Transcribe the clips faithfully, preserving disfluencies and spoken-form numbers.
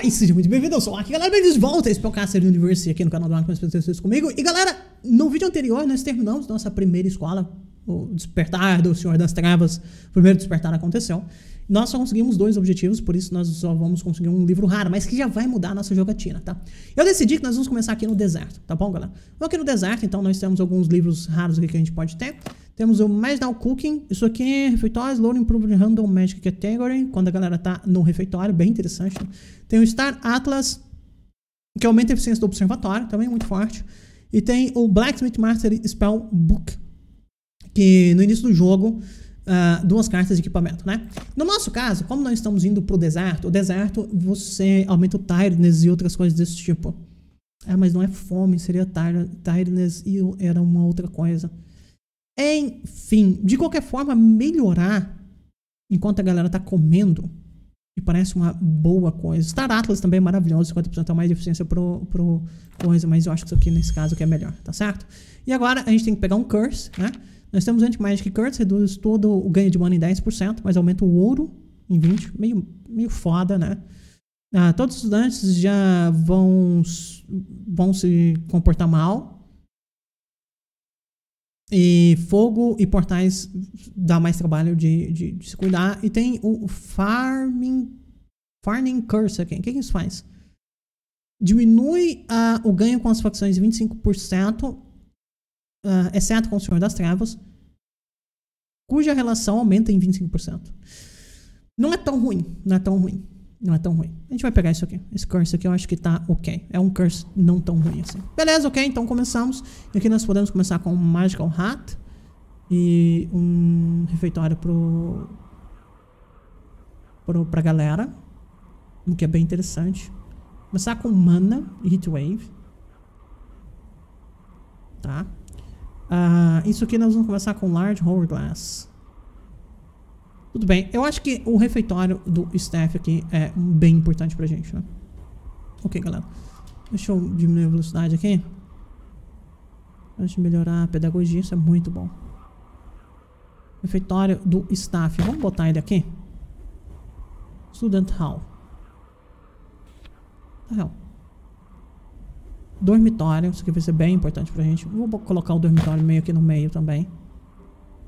Fala aí, seja muito bem-vindo, eu sou o Aki, galera, bem-vindos de volta a Spellcaster University aqui no canal do Arcane Staff comigo. E galera, no vídeo anterior nós terminamos nossa primeira escola, o despertar do Senhor das Trevas, o primeiro despertar aconteceu. Nós só conseguimos dois objetivos, por isso nós só vamos conseguir um livro raro, mas que já vai mudar a nossa jogatina, tá? Eu decidi que nós vamos começar aqui no deserto, tá bom, galera? Então, aqui no deserto, então, nós temos alguns livros raros aqui que a gente pode ter. Temos o Magical Cooking, isso aqui é refeitórios, Loading Improved Random Magic Category, quando a galera tá no refeitório, bem interessante. Tá? Tem o Star Atlas, que aumenta a eficiência do observatório, também muito forte. E tem o Blacksmith Mastery Spell Book, que no início do jogo... Uh, duas cartas de equipamento, né? No nosso caso, como nós estamos indo pro deserto, o deserto você aumenta o tiredness e outras coisas desse tipo. Ah, mas não é fome, seria tiredness e era uma outra coisa. Enfim, de qualquer forma, melhorar enquanto a galera tá comendo e parece uma boa coisa. Star Atlas também é maravilhoso, cinquenta por cento a mais de eficiência pro, pro coisa, mas eu acho que isso aqui nesse caso que é melhor, tá certo? E agora a gente tem que pegar um curse, né? Nós temos Anti-Magic Curse, reduz todo o ganho de mana em dez por cento, mas aumenta o ouro em vinte por cento, meio, meio foda, né? Ah, todos os estudantes já vão, vão se comportar mal. E fogo e portais dá mais trabalho de, de, de se cuidar. E tem o Farming, farming Curse aqui. O que, que isso faz? Diminui ah, o ganho com as facções em vinte e cinco por cento. Uh, exceto com o Senhor das Trevas, cuja relação aumenta em vinte e cinco por cento. Não é tão ruim, não é tão ruim, não é tão ruim. A gente vai pegar isso aqui, esse curse aqui eu acho que tá ok. É um curse não tão ruim assim. Beleza, ok, então começamos. E aqui nós podemos começar com um Magical Hat e um refeitório pro, pro, pra galera, o que é bem interessante. Começar com mana e Heat Wave. Tá. Uh, isso aqui nós vamos começar com Large Horror Glass. Tudo bem, eu acho que o refeitório do staff aqui é bem importante pra gente, né? Ok, galera. Deixa eu diminuir a velocidade aqui. Deixa eu melhorar a pedagogia, isso é muito bom. Refeitório do staff, vamos botar ele aqui. Student Hall. Hall. Dormitório, isso aqui vai ser bem importante pra gente. Vou colocar o dormitório meio aqui no meio também.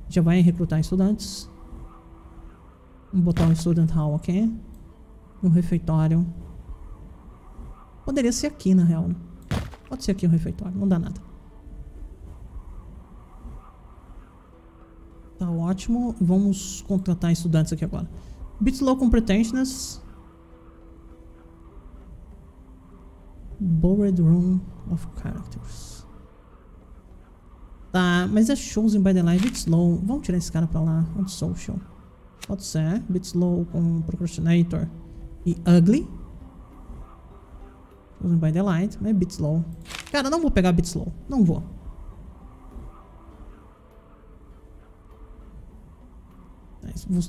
Já vai recrutar estudantes. Vou botar um Student Hall aqui. Um refeitório. Poderia ser aqui, na real. Pode ser aqui o refeitório, não dá nada. Tá ótimo. Vamos contratar estudantes aqui agora. Bit Low Competentness. Borrowed Room of Characters. Tá, mas é Chosen by the Light, Bit Slow. Vamos tirar esse cara pra lá, on Social. Pode ser, Bit Slow com Procrastinator e Ugly. Chosen by the Light, é Bit Slow. Cara, não vou pegar Bit Slow, não vou.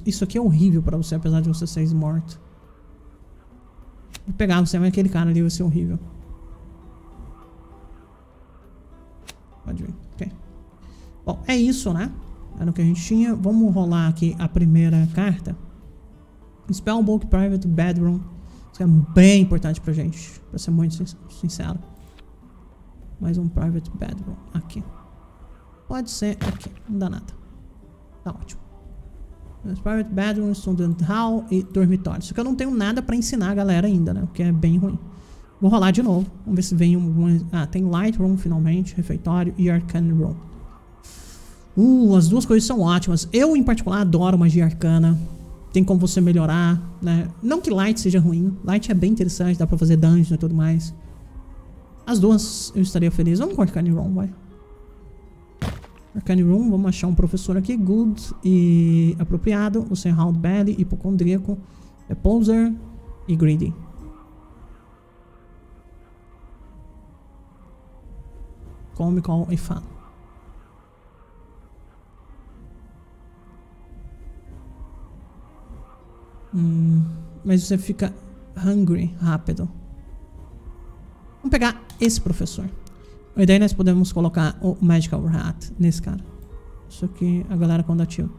Isso aqui é horrível pra você, apesar de você ser morto. Vou pegar você, mas aquele cara ali vai ser horrível. Pode vir, ok. Bom, é isso, né? Era o que a gente tinha. Vamos rolar aqui a primeira carta. Spellbook Private Bedroom. Isso é bem importante pra gente, pra ser muito sincero. Mais um Private Bedroom aqui. Pode ser aqui, não dá nada. Tá ótimo. Private Bedroom, Student Hall e Dormitório. Isso que eu não tenho nada pra ensinar a galera ainda, né? O que é bem ruim. Vou rolar de novo. Vamos ver se vem um... Ah, tem Light Room finalmente, Refeitório e Arcane Room. Uh, as duas coisas são ótimas. Eu, em particular, adoro magia arcana. Tem como você melhorar, né? Não que Light seja ruim. Light é bem interessante, dá pra fazer dungeon e tudo mais. As duas eu estaria feliz. Vamos com Arcane Room, vai. Arcane Room, vamos achar um professor aqui, good e apropriado. O Serround Belly, hipocondríaco, Reposer e greedy. Comical e fun. Hum, mas você fica hungry rápido. Vamos pegar esse professor. E daí nós podemos colocar o Magical Rat nesse cara. Isso aqui a galera quando ativa.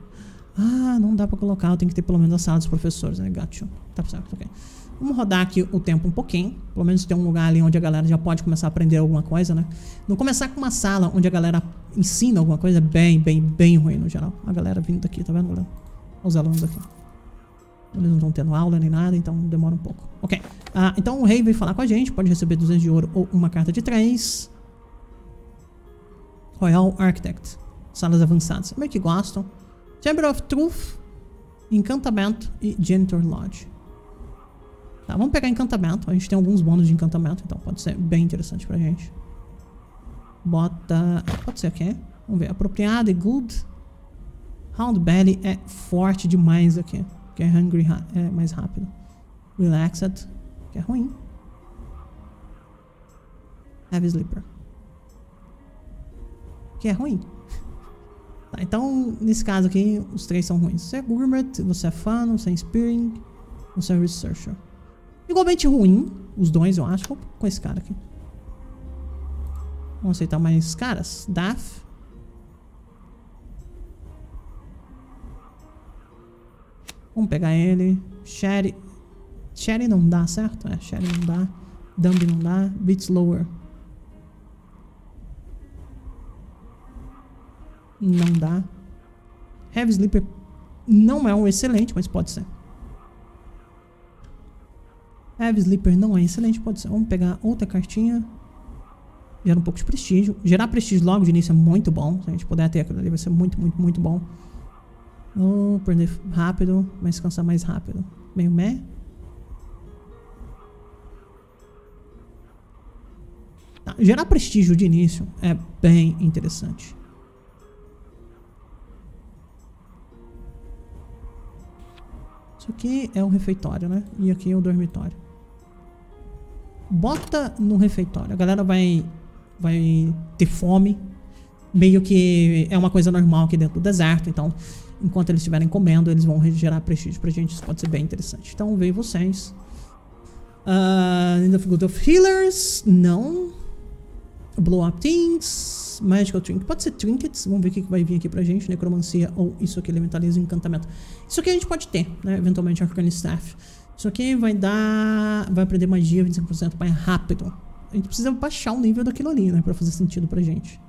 Ah, não dá pra colocar, eu tenho que ter pelo menos a sala dos professores, né? Gato. Tá certo, ok. Vamos rodar aqui o tempo um pouquinho. Pelo menos tem um lugar ali onde a galera já pode começar a aprender alguma coisa, né? Não começar com uma sala onde a galera ensina alguma coisa é bem, bem, bem ruim no geral. A galera vindo daqui, tá vendo, galera? Olha os alunos aqui. Eles não estão tendo aula nem nada, então demora um pouco. Ok. Ah, então o rei veio falar com a gente. Pode receber duzentos de ouro ou uma carta de três. Royal Architect. Salas avançadas. Como é que gostam? Chamber of Truth. Encantamento e Janitor Lodge. Tá, vamos pegar encantamento. A gente tem alguns bônus de encantamento, então pode ser bem interessante pra gente. Bota... Pode ser aqui. Vamos ver. Apropriado e good. Round Belly é forte demais aqui. Que é hungry é mais rápido. Relaxed, que é ruim. Heavy Sleeper, que é ruim. Tá, então, nesse caso aqui, os três são ruins. Você é Gourmet, você é Fan, você é Inspiring, você é Researcher. Igualmente ruim, os dois, eu acho. Vou com esse cara aqui. Vamos aceitar mais caras. Daf. Vamos pegar ele. Sherry. Sherry não dá, certo? É, Sherry não dá. Dumb não dá. Beat Slower. Não dá. Heavy Sleeper não é um excelente, mas pode ser. Heavy Sleeper não é excelente, pode ser. Vamos pegar outra cartinha. Gera um pouco de prestígio. Gerar prestígio logo de início é muito bom. Se a gente puder ter aquilo ali, vai ser muito, muito, muito bom. Vamos perder rápido, mas cansar mais rápido. Meio meh. Tá, gerar prestígio de início é bem interessante. Isso aqui é o refeitório, né? E aqui é o dormitório. Bota no refeitório. A galera vai, vai ter fome. Meio que é uma coisa normal aqui dentro do deserto, então... Enquanto eles estiverem comendo, eles vão gerar prestígio pra gente. Isso pode ser bem interessante. Então, veio vocês. Uh, in the Field of Healers. Não. Blow Up Things. Magical Trinket. Pode ser Trinkets. Vamos ver o que vai vir aqui pra gente. Necromancia ou isso aqui, elementalismo, encantamento. Isso aqui a gente pode ter, né? Eventualmente, Arcane Staff. Isso aqui vai dar... Vai aprender magia vinte e cinco por cento mais rápido. A gente precisa baixar o nível daquilo ali, né? Pra fazer sentido pra gente.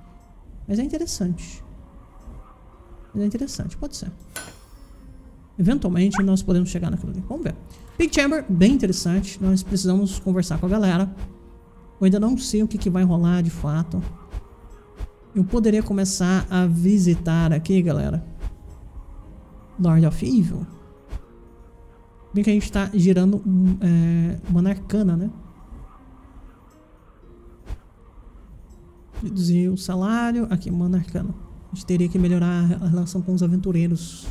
Mas é interessante. É interessante, pode ser. Eventualmente nós podemos chegar naquilo ali. Vamos ver. Big Chamber, bem interessante. Nós precisamos conversar com a galera. Eu ainda não sei o que, que vai rolar de fato. Eu poderia começar a visitar aqui, galera, Lord of Evil. Bem que a gente tá girando um, é, uma arcana, né? Reduzir o salário. Aqui, uma arcana. A gente teria que melhorar a relação com os aventureiros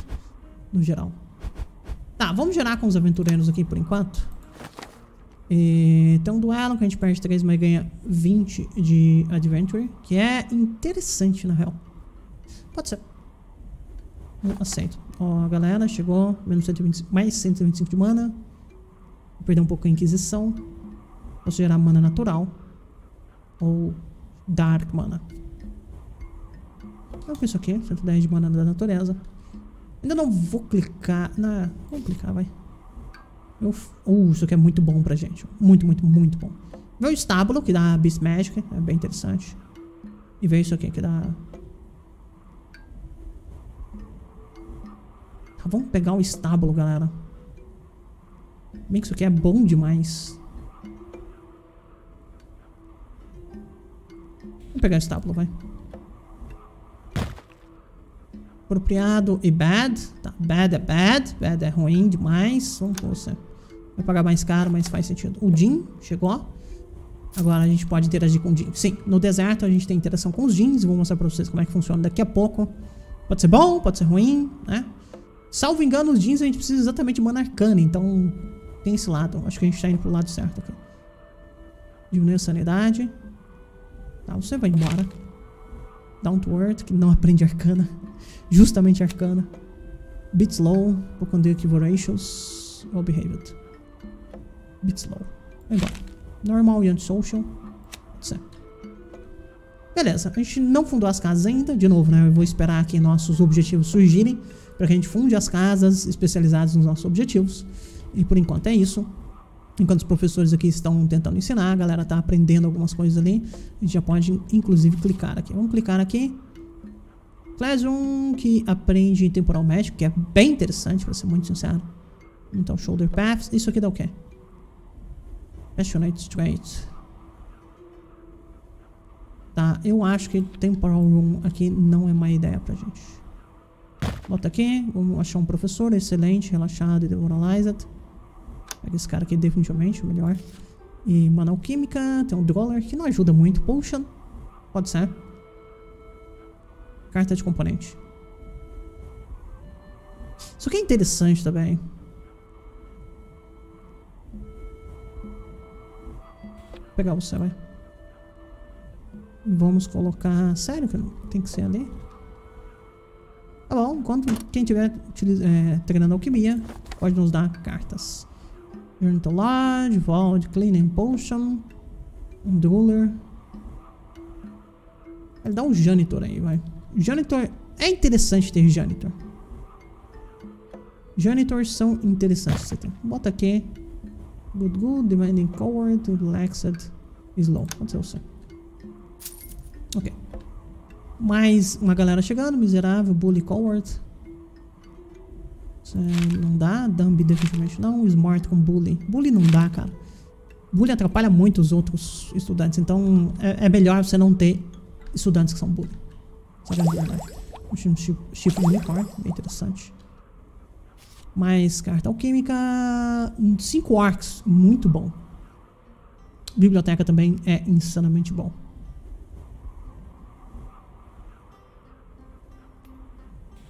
no geral. Tá, vamos gerar com os aventureiros aqui por enquanto. E tem um duelo que a gente perde três, mas ganha vinte de Adventure, que é interessante na real. Pode ser. Eu aceito. Ó, galera, chegou. Menos cento e vinte, mais cento e vinte e cinco de mana. Vou perder um pouco a Inquisição. Posso gerar mana natural ou Dark Mana. Eu fiz isso aqui, cento e dez de mana da natureza. Ainda não vou clicar na... Vamos clicar, vai. Eu... Uh, isso aqui é muito bom pra gente. Muito, muito, muito bom. Veio o estábulo, que dá Beast Magic. É bem interessante. E veio isso aqui, que dá... Tá, vamos pegar o estábulo, galera. Bem que isso aqui é bom demais. Vamos pegar o estábulo, vai. Apropriado e bad. Tá, bad é bad. Bad é ruim demais. Vamos pôr você. Vai pagar mais caro, mas faz sentido. O Jin chegou. Agora a gente pode interagir com o Jin. Sim, no deserto a gente tem interação com os Jins. Vou mostrar pra vocês como é que funciona daqui a pouco. Pode ser bom, pode ser ruim, né? Salvo engano, os Jins a gente precisa exatamente de mana arcana. Então tem esse lado. Acho que a gente tá indo pro lado certo aqui. Diminuir a sanidade. Tá, você vai embora. Downward, que não aprende arcana. Justamente arcana. Bit slow. Pocondic Voracious. Well behaved. Bit slow. Vai embora. Normal e antisocial. Pode ser. Beleza. A gente não fundou as casas ainda. De novo, né? Eu vou esperar que nossos objetivos surgirem. Pra que a gente funde as casas especializadas nos nossos objetivos. E por enquanto é isso. Enquanto os professores aqui estão tentando ensinar, a galera tá aprendendo algumas coisas ali. A gente já pode, inclusive, clicar aqui. Vamos clicar aqui. Classroom, que aprende temporal magic, que é bem interessante, pra ser muito sincero. Então, shoulder paths. Isso aqui dá o quê? Passionate Trait. Tá, eu acho que temporal room aqui não é má ideia pra gente. Bota aqui. Vamos achar um professor excelente, relaxado e demoralized. Pega esse cara aqui definitivamente, o melhor. E mana alquímica. Tem um dólar que não ajuda muito. Potion. Pode ser. Carta de componente. Isso aqui é interessante também. Vou pegar você, vai. Vamos colocar... Sério que não tem que ser ali? Tá bom, enquanto quem estiver é, treinando alquimia, pode nos dar cartas. Journalage, Vault, Cleaning Potion, um Drooler. Vai dar um Janitor aí, vai. Janitor, é interessante ter Janitor. Janitors são interessantes você tem. Bota aqui. Good, good, demanding coward, relaxed, slow. Pode ser o seu. Ok. Mais uma galera chegando. Miserável, bully, coward. Isso não dá. Dumb, definitivamente não. Smart com bully. Bully não dá, cara. Bully atrapalha muito os outros estudantes. Então é, é melhor você não ter estudantes que são bully. Um chifre unicórnio, bem interessante. Mais carta alquímica. Cinco orcs, muito bom. Biblioteca também é insanamente bom.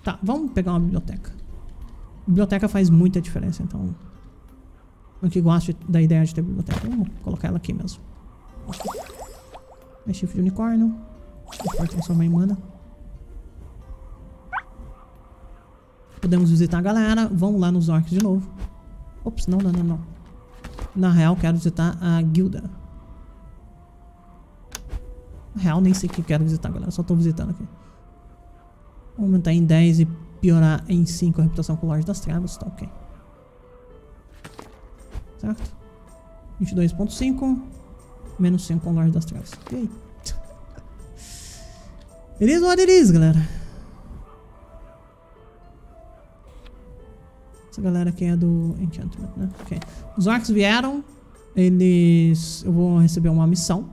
Tá, vamos pegar uma biblioteca. Biblioteca faz muita diferença, então. Eu que gosto da ideia de ter biblioteca. Vamos colocar ela aqui mesmo. É chifre de unicórnio. Pode transformar em mana. Podemos visitar a galera. Vamos lá nos orcs de novo. Ops, não, não, não, não. Na real, quero visitar a guilda. Na real, nem sei o que quero visitar, galera. Só tô visitando aqui. Vou aumentar em dez e piorar em cinco a reputação com o Lorde das Trevas. Tá ok. Certo? vinte e dois ponto cinco. Menos cinco com o Lorde das Trevas. Ok. Beleza, what it is, galera. Essa galera aqui é do Enchantment, né? Ok. Os orcs vieram. Eles... Eu vou receber uma missão.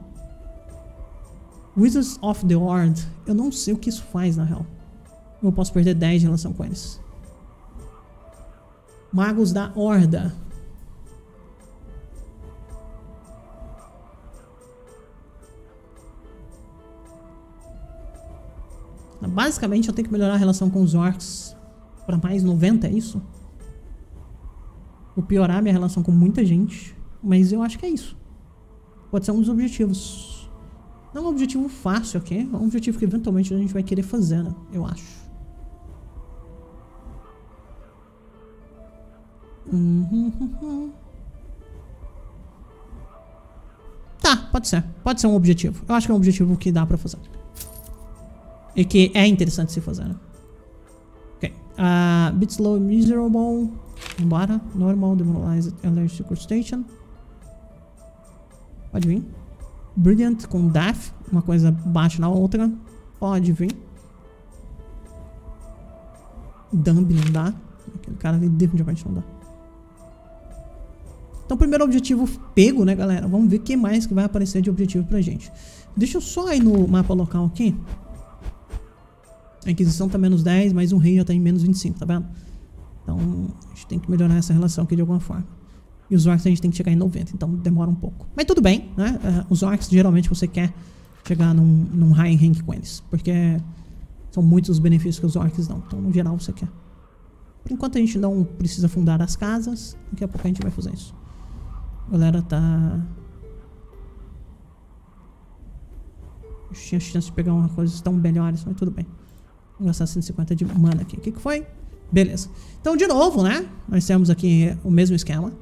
Wizards of the Ord. Eu não sei o que isso faz, na real. Eu posso perder dez de relação com eles. Magos da Horda. Basicamente, eu tenho que melhorar a relação com os orcs para mais noventa, é isso? Vou piorar minha relação com muita gente, mas eu acho que é isso. Pode ser um dos objetivos. Não é um objetivo fácil, ok? É um objetivo que eventualmente a gente vai querer fazer, né? Eu acho. Uhum, uhum. Tá, pode ser. Pode ser um objetivo. Eu acho que é um objetivo que dá pra fazer. E que é interessante se fazer, né? Ok. Uh, bit slow, miserable. Embora. Normal, demoralized, alert, secret station. Pode vir. Brilliant com death. Uma coisa baixa na outra. Pode vir. Dumb não dá. Aquele cara ali definitivamente não dá. Então, primeiro objetivo pego, né, galera? Vamos ver o que mais que vai aparecer de objetivo pra gente. Deixa eu só ir no mapa local aqui. A Inquisição tá menos dez, mas um rei já tá em menos vinte e cinco, tá vendo? Então, a gente tem que melhorar essa relação aqui de alguma forma. E os orcs a gente tem que chegar em noventa, então demora um pouco. Mas tudo bem, né? Uh, os orcs, geralmente, você quer chegar num, num high rank com eles. Porque são muitos os benefícios que os orcs dão. Então, no geral, você quer. Por enquanto, a gente não precisa fundar as casas. Daqui a pouco a gente vai fazer isso. A galera tá... Eu tinha chance de pegar uma coisa tão melhores, mas tudo bem. Vou gastar cento e cinquenta de mana aqui. O que que foi? Beleza. Então, de novo, né? Nós temos aqui o mesmo esquema.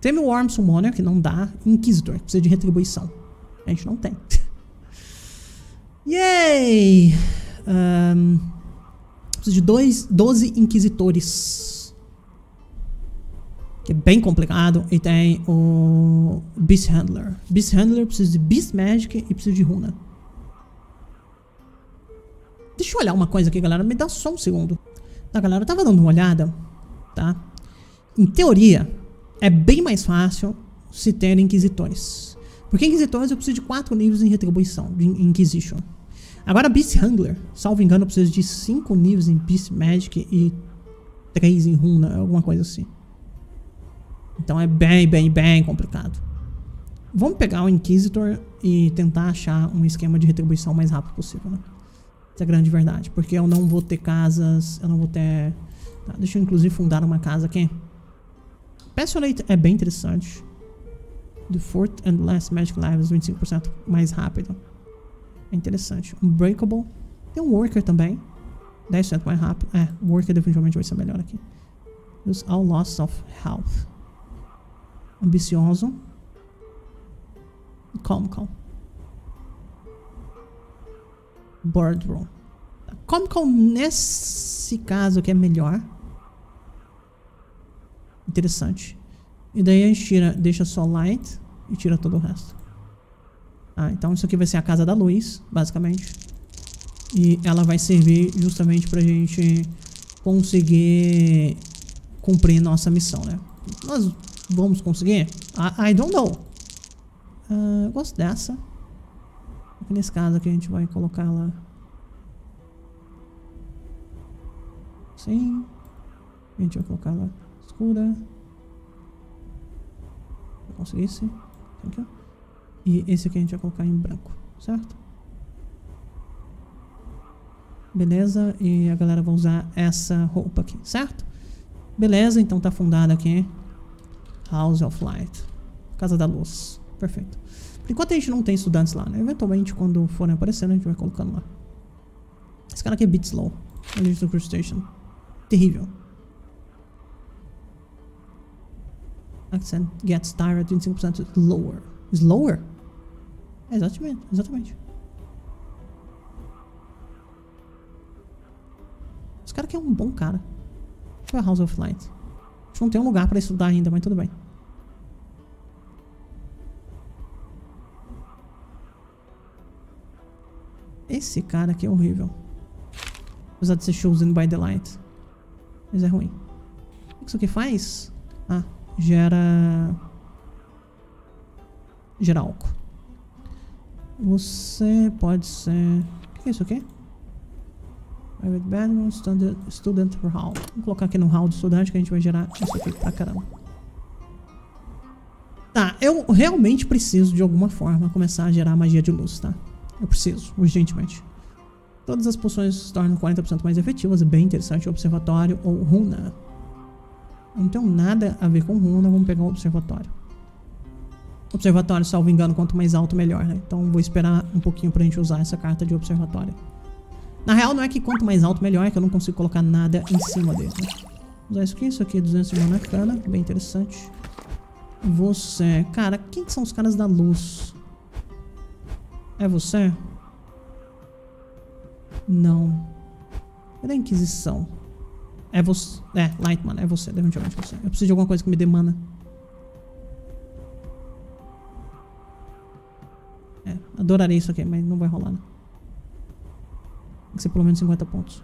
Temos o Worm Summoner, que não dá. Inquisitor, que precisa de retribuição. A gente não tem. Yay! Um, precisa de dois, doze Inquisitores. que é bem complicado. E tem o Beast Handler. Beast Handler precisa de Beast Magic e precisa de runa. Deixa eu olhar uma coisa aqui, galera. Me dá só um segundo. Tá, galera? Eu tava dando uma olhada, tá? Em teoria, é bem mais fácil se ter inquisitores. Porque inquisitores eu preciso de quatro níveis em retribuição, de Inquisition. Agora, Beast Handler, salvo engano, eu preciso de cinco níveis em Beast Magic e três em Runa, alguma coisa assim. Então é bem, bem, bem complicado. Vamos pegar o Inquisitor e tentar achar um esquema de retribuição o mais rápido possível, né? Essa é a grande verdade, porque eu não vou ter casas, eu não vou ter... Tá, deixa eu inclusive fundar uma casa aqui. Passionate é bem interessante. The fourth and last magic lives, vinte e cinco por cento mais rápido. É interessante. Unbreakable. Tem um worker também. dez por cento mais rápido. É, o worker definitivamente vai ser melhor aqui. Use all loss of health. Ambicioso. Comical. Boardroom. Comical nesse caso aqui é melhor. Interessante. E daí a gente tira, deixa só light e tira todo o resto. Ah, então isso aqui vai ser a Casa da Luz, basicamente. E ela vai servir justamente pra gente conseguir cumprir nossa missão, né? Nós vamos conseguir? I, I don't know. Uh, eu gosto dessa. Aqui nesse caso aqui a gente vai colocar ela... Sim. A gente vai colocar ela escura. Eu consegui esse. Aqui, ó. E esse aqui a gente vai colocar em branco, certo? Beleza, e a galera vai usar essa roupa aqui, certo? Beleza, então tá fundada aqui House of Light, Casa da Luz, perfeito. Por enquanto a gente não tem estudantes lá, né? Eventualmente quando forem aparecendo a gente vai colocando lá. Esse cara aqui é Bit Slow, Digital Crew Station, terrível. Accent gets tired vinte e cinco por cento lower. Slower? Exatamente, exatamente. Esse cara aqui é um bom cara. Deixa eu ver House of Light. A gente não tem um lugar pra estudar ainda, mas tudo bem. Esse cara aqui é horrível. Apesar de ser chosen by the light. Mas é ruim. O que isso aqui faz? Ah, gera... Geralco. Você pode ser... O que é isso aqui? Private Bedroom, Student Hall. Vou colocar aqui no Hall de Estudante que a gente vai gerar isso aqui pra caramba. Tá, eu realmente preciso de alguma forma começar a gerar magia de luz, tá? Eu preciso, urgentemente. Todas as poções se tornam quarenta por cento mais efetivas. É bem interessante. Observatório ou runa. Não tem nada a ver com runa. Vamos pegar o observatório. Observatório, salvo engano, quanto mais alto melhor, né? Então vou esperar um pouquinho pra gente usar essa carta de observatório. Na real não é que quanto mais alto melhor, é que eu não consigo colocar nada em cima dele, né? Vou usar isso aqui, isso aqui é duzentos e um na cana, bem interessante. Você, cara, quem são os caras da luz? É você? Não. Cadê a Inquisição? É você, é, Lightman, é você, definitivamente você. Eu preciso de alguma coisa que me dê mana. Adoraria isso aqui, mas não vai rolar, né? Tem que ser pelo menos cinquenta pontos.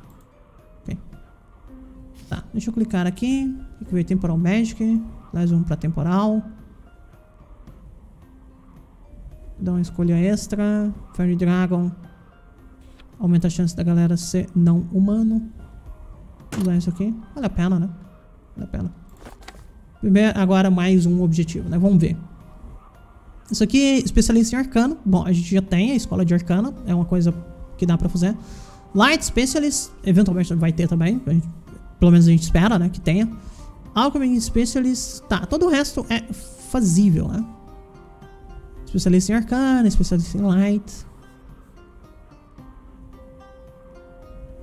Ok. Tá, deixa eu clicar aqui. Tem que ver Temporal Magic. Mais um pra Temporal. Dá uma escolha extra. Fairy Dragon. Aumenta a chance da galera ser não humano. Vou usar isso aqui. Vale a pena, né? Vale a pena. Primeiro, agora mais um objetivo, né? Vamos ver. Isso aqui é especialista em arcano. Bom, a gente já tem a escola de arcano. É uma coisa que dá pra fazer. Light Specialist, eventualmente vai ter também. A gente, pelo menos a gente espera, né, que tenha. Alchemy Specialist. Tá, todo o resto é fazível, né? Especialista em arcano, especialista em light.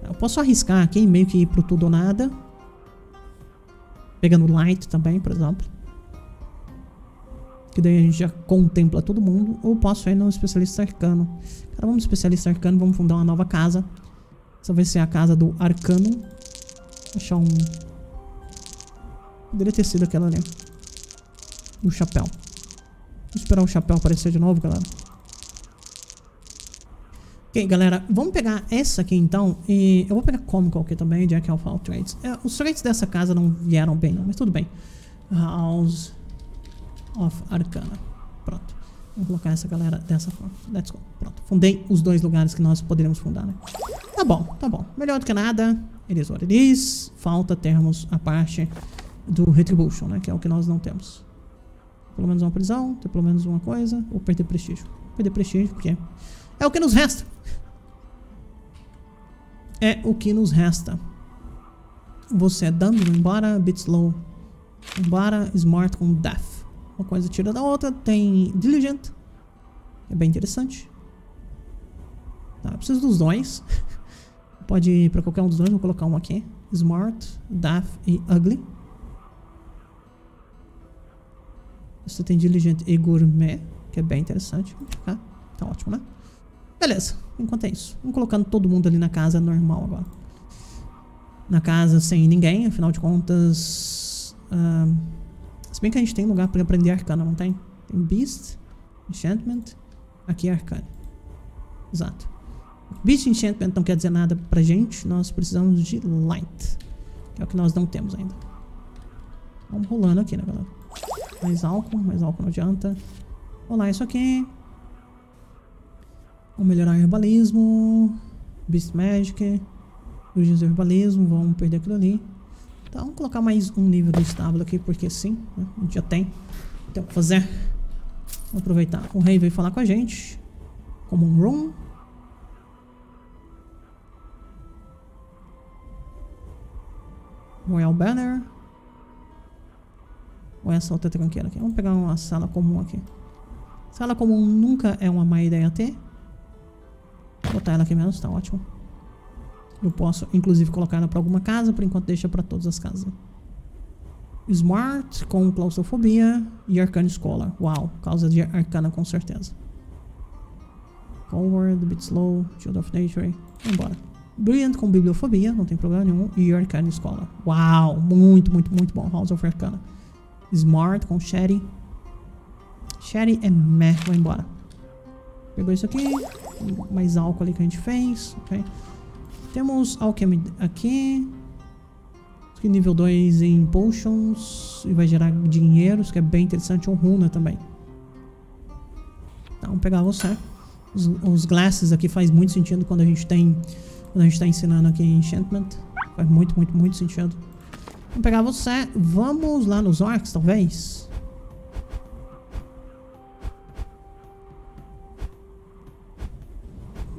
Eu posso arriscar aqui, meio que ir pro tudo ou nada. Pegando light também, por exemplo. Que daí a gente já contempla todo mundo. Ou posso ir no especialista arcano. Cara, vamos no especialista arcano. Vamos fundar uma nova casa. Essa vai ser a casa do arcano. Vou achar um... Poderia ter sido aquela ali. E o chapéu. Vou esperar o chapéu aparecer de novo, galera. Ok, galera, vamos pegar essa aqui então. E eu vou pegar Comical aqui também, Jack of All Trades. É, os trades dessa casa não vieram bem, não, mas tudo bem. House of Arcana. Pronto. Vou colocar essa galera dessa forma. Let's go. Pronto. Fundei os dois lugares que nós poderíamos fundar, né? Tá bom, tá bom. Melhor do que nada. It is what it is. Falta termos a parte do Retribution, né? Que é o que nós não temos. Pelo menos uma prisão, ter pelo menos uma coisa. Ou perder prestígio. Perder prestígio, porque é o que nos resta. É o que nos resta. Você é dando embora. Bit slow. Embora. Smart com death. Uma coisa tira da outra. Tem Diligent. É bem interessante. Tá, eu preciso dos dois. Pode ir pra qualquer um dos dois. Vou colocar um aqui. Smart, Daft e Ugly. Você tem Diligent e Gourmet, que é bem interessante. Vou colocar. Tá ótimo, né? Beleza. Enquanto é isso. Vamos colocando todo mundo ali na casa normal agora. Na casa sem ninguém. Afinal de contas... Um, se bem que a gente tem lugar pra aprender Arcana, não tem? Tem Beast, Enchantment, aqui é Arcana. Exato. Beast e Enchantment não quer dizer nada pra gente, nós precisamos de Light, que é o que nós não temos ainda. Vamos rolando aqui, né, galera? Mais álcool, mais álcool não adianta. Olá, isso aqui. Vamos melhorar o herbalismo. Beast Magic. Fugindo do herbalismo, vamos perder aquilo ali. Então, vamos colocar mais um nível do estábulo aqui, porque sim, né? A gente já tem. Tem o que fazer. Vamos aproveitar. O rei veio falar com a gente. Common Room. Royal Banner. Ou essa outra tranqueira aqui. Vamos pegar uma sala comum aqui. Sala comum nunca é uma má ideia ter. Vou botar ela aqui mesmo, tá ótimo. Eu posso, inclusive, colocar ela pra alguma casa. Por enquanto, deixa pra todas as casas. Smart, com claustrofobia. E Arcana Scholar. Uau, causa de Arcana, com certeza. Coward, Bit Slow, Shield of Nature. Vamos embora. Brilliant, com bibliofobia. Não tem problema nenhum. E Arcana Scholar. Uau, muito, muito, muito bom. House of Arcana. Smart, com Sherry. Sherry é meh. Vai embora. Pegou isso aqui. Mais álcool ali que a gente fez. Ok. Temos Alchemy aqui. Aqui nível dois em Potions. E vai gerar dinheiros, que é bem interessante. Um Runa também. Então, vamos pegar você. Os, os Glasses aqui faz muito sentido quando a gente tem... Quando a gente tá ensinando aqui em Enchantment. Faz muito, muito, muito sentido. Vamos pegar você. Vamos lá nos Orcs, talvez.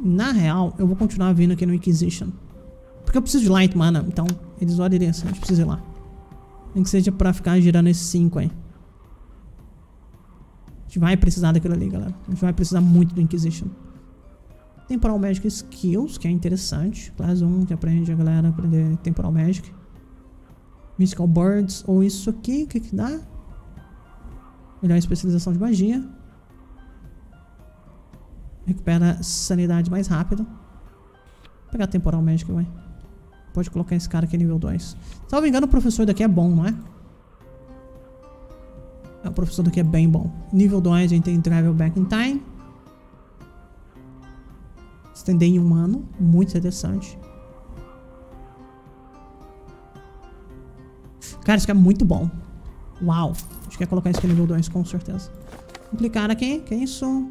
Na real, eu vou continuar vindo aqui no Inquisition. Porque eu preciso de Light Mana, então eles olham isso, a gente precisa ir lá. Nem que seja pra ficar girando esses cinco aí. A gente vai precisar daquilo ali, galera. A gente vai precisar muito do Inquisition. Temporal Magic Skills, que é interessante. Class um, que aprende a galera a aprender Temporal Magic. Mystical Birds, ou isso aqui, o que que dá? Melhor especialização de magia. Recupera sanidade mais rápido. Vou pegar Temporal Magic, vai. Pode colocar esse cara aqui nível dois. Salvo engano, o professor daqui é bom, não é? É, o professor daqui é bem bom. Nível dois, a gente tem Travel Back in Time. Estender em um ano. Muito interessante. Cara, isso aqui é muito bom. Uau. A gente quer colocar isso aqui nível dois, com certeza. Vou clicar aqui. Que é isso?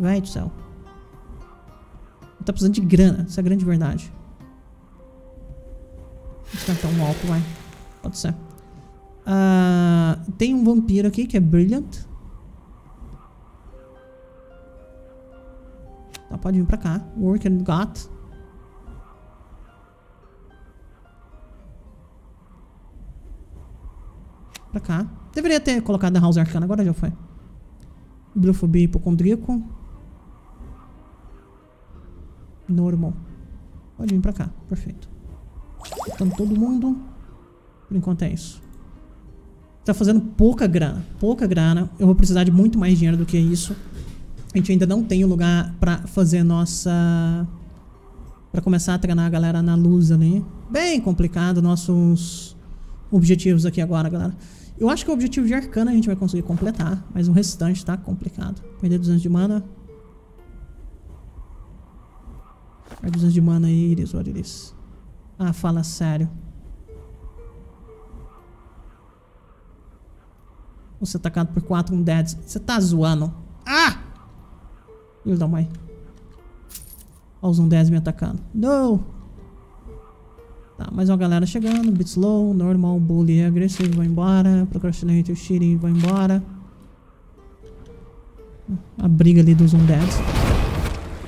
Véi do céu. Tá precisando de grana. Essa é a grande verdade. Vou tentar um álcool, vai. Pode ser. Uh, tem um vampiro aqui que é Brilliant. Tá, pode vir pra cá. Work and Got. Pra cá. Deveria ter colocado a House Arcana. Agora já foi. Bibliofobia e hipocondríaco. Normal. Pode vir pra cá. Perfeito. Botando todo mundo. Por enquanto é isso. Tá fazendo pouca grana. Pouca grana. Eu vou precisar de muito mais dinheiro do que isso. A gente ainda não tem o lugar pra fazer nossa... Pra começar a treinar a galera na luz ali. Bem complicado nossos objetivos aqui agora, galera. Eu acho que o objetivo de Arcana a gente vai conseguir completar, mas o restante tá complicado. Perder duzentos de mana. Perde duzentos de mana aí, Iris, olha Iris. Ah, fala sério. Você é atacado por quatro um dead. Você tá zoando. Ah! Filho da mãe. Olha os undeads me atacando. Não! Tá, mais uma galera chegando. Bit slow, normal, bully, agressivo, vai embora. Procrastinate, cheating, vai embora. A briga ali dos undeads.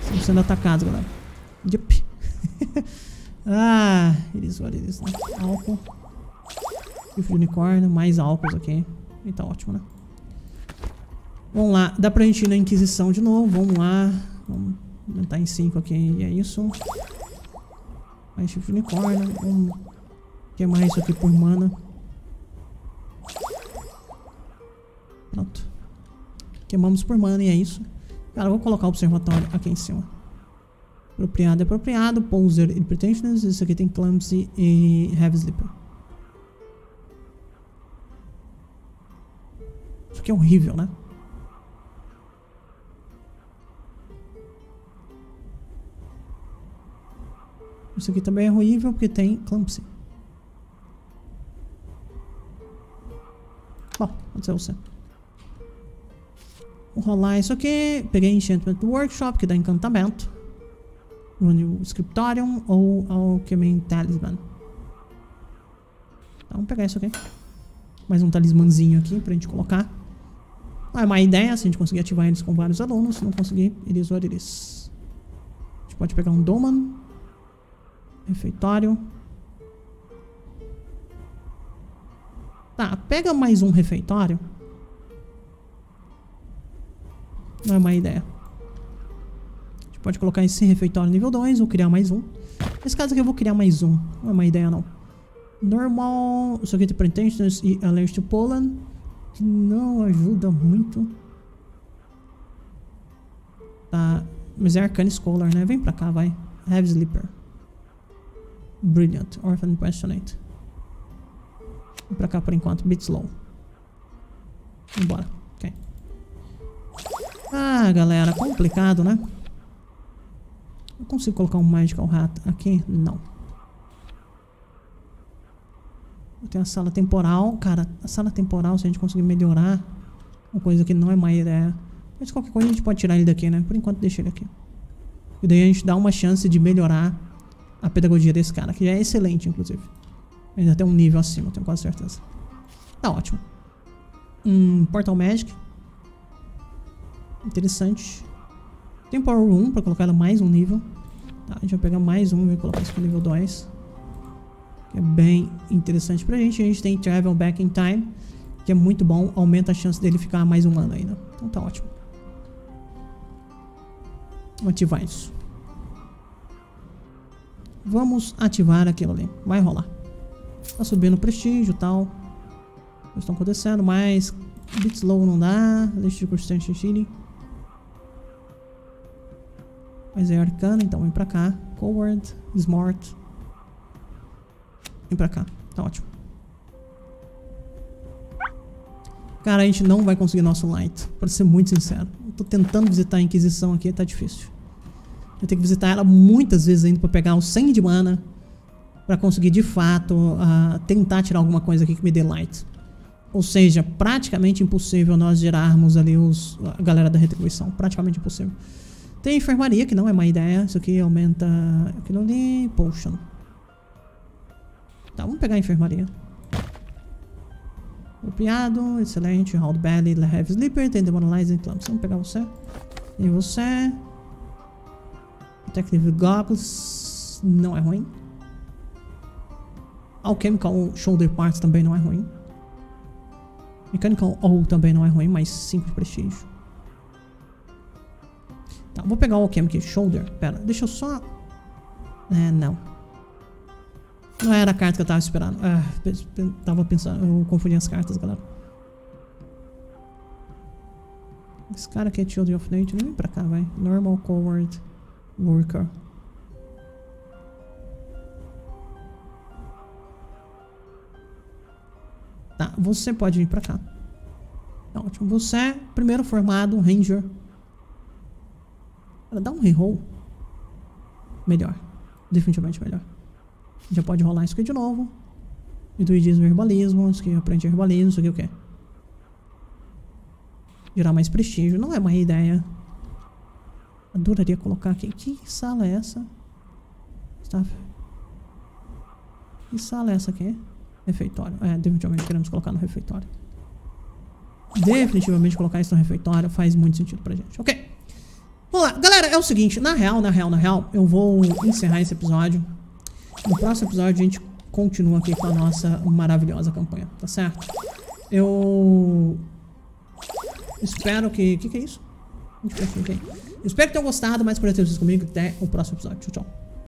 Estão sendo atacados, galera. Yep. Ah, eles olham isso, né? Álcool. E o unicórnio, mais álcools aqui. E tá ótimo, né? Vamos lá, dá pra gente ir na Inquisição de novo. Vamos lá. Vamos aumentar em cinco aqui. E é isso. Mais chifre de unicórnio. Vamos queimar isso aqui por mana. Pronto. Queimamos por mana e é isso. Cara, eu vou colocar o observatório aqui em cima. Apropriado é apropriado. Poser e Pretentiousness. Isso aqui tem Clumsy e Heavy Sleeper. Isso aqui é horrível, né? Isso aqui também é horrível porque tem Clumsy. Bom, pode ser você. Vou rolar isso aqui. Peguei Enchantment Workshop, que dá encantamento. Rune o Scriptorium ou o Kemen Talisman. Então, vamos pegar isso aqui. Mais um talismãzinho aqui pra gente colocar. Ah, é uma ideia se a gente conseguir ativar eles com vários alunos. Se não conseguir, eles ou eles. A gente pode pegar um Doman. Refeitório. Tá, pega mais um refeitório. Não é uma ideia. A gente pode colocar esse refeitório nível dois ou criar mais um. Nesse caso aqui eu vou criar mais um. Não é uma ideia não. Normal. Isso aqui tem Pretentiousness e Alert to Pollen. Que não ajuda muito. Tá. Mas é Arcane Scholar, né? Vem pra cá, vai. Heavy Sleeper. Brilliant, Orphan Passionate. Vou pra cá por enquanto, Bit Slow. Vambora, ok. Ah, galera, complicado, né? Eu consigo colocar um Magical Hat aqui? Não. Eu tenho a sala temporal. Cara, a sala temporal, se a gente conseguir melhorar uma coisa que não é má ideia. Mas qualquer coisa a gente pode tirar ele daqui, né? Por enquanto deixa ele aqui. E daí a gente dá uma chance de melhorar a pedagogia desse cara, que já é excelente, inclusive. Ainda tem um nível acima, tenho quase certeza. Tá ótimo. Hum, Portal Magic. Interessante. Tem Power Room pra colocar mais um nível. Tá, a gente vai pegar mais um e colocar isso pro nível dois. Que é bem interessante pra gente. A gente tem Travel Back in Time, que é muito bom. Aumenta a chance dele ficar mais um ano ainda. Então tá ótimo. Vamos ativar isso. Vamos ativar aquilo ali. Vai rolar. Tá subindo o prestígio e tal. Eles estão acontecendo, mas Bit Slow não dá. Deixa de Constante Chile. Mas é Arcana, então vem pra cá. Coward, Smart. Vem pra cá. Tá ótimo. Cara, a gente não vai conseguir nosso Light. Pra ser muito sincero. Eu tô tentando visitar a Inquisição aqui, tá difícil. Eu tenho que visitar ela muitas vezes ainda pra pegar os cem de mana. Pra conseguir de fato uh, tentar tirar alguma coisa aqui que me dê light. Ou seja, praticamente impossível nós gerarmos ali os, a galera da retribuição. Praticamente impossível. Tem enfermaria, que não é má ideia. Isso aqui aumenta aquilo ali. Potion. Tá, vamos pegar a enfermaria. Apropriado, excelente. Round Belly, Heavy Sleeper. Tem Demonalizing Clumps. Vamos pegar você. E você. Protective Goggles não é ruim. Alchemical Shoulder Parts também não é ruim. Mechanical All também não é ruim, mas cinco de prestígio. Tá, vou pegar o Alchemical Shoulder. Pera, deixa eu só... É, não. Não era a carta que eu tava esperando. Ah, tava pensando... Eu confundi as cartas, galera. Esse cara aqui é Children of Nature. Vem pra cá, vai. Normal, Coward... Worker. Tá, você pode vir pra cá. Tá ótimo. Você é primeiro formado, um Ranger. Cara, dá um reroll. Melhor. Definitivamente melhor. Já pode rolar isso aqui de novo. Intuidismo e herbalismo. Isso aqui aprende herbalismo. Isso aqui o quê? Gerar mais prestígio. Não é uma ideia. Adoraria colocar aqui. Que sala é essa? Staff. Que sala é essa aqui? Refeitório. É, definitivamente queremos colocar no refeitório. Definitivamente colocar isso no refeitório faz muito sentido pra gente. Ok. Vamos lá. Galera, é o seguinte. Na real, na real, na real, eu vou encerrar esse episódio. No próximo episódio a gente continua aqui com a nossa maravilhosa campanha, tá certo? Eu espero que... O que, que é isso? Eu espero que tenham gostado, mais por ter vocês comigo. Até o próximo episódio. Tchau, tchau.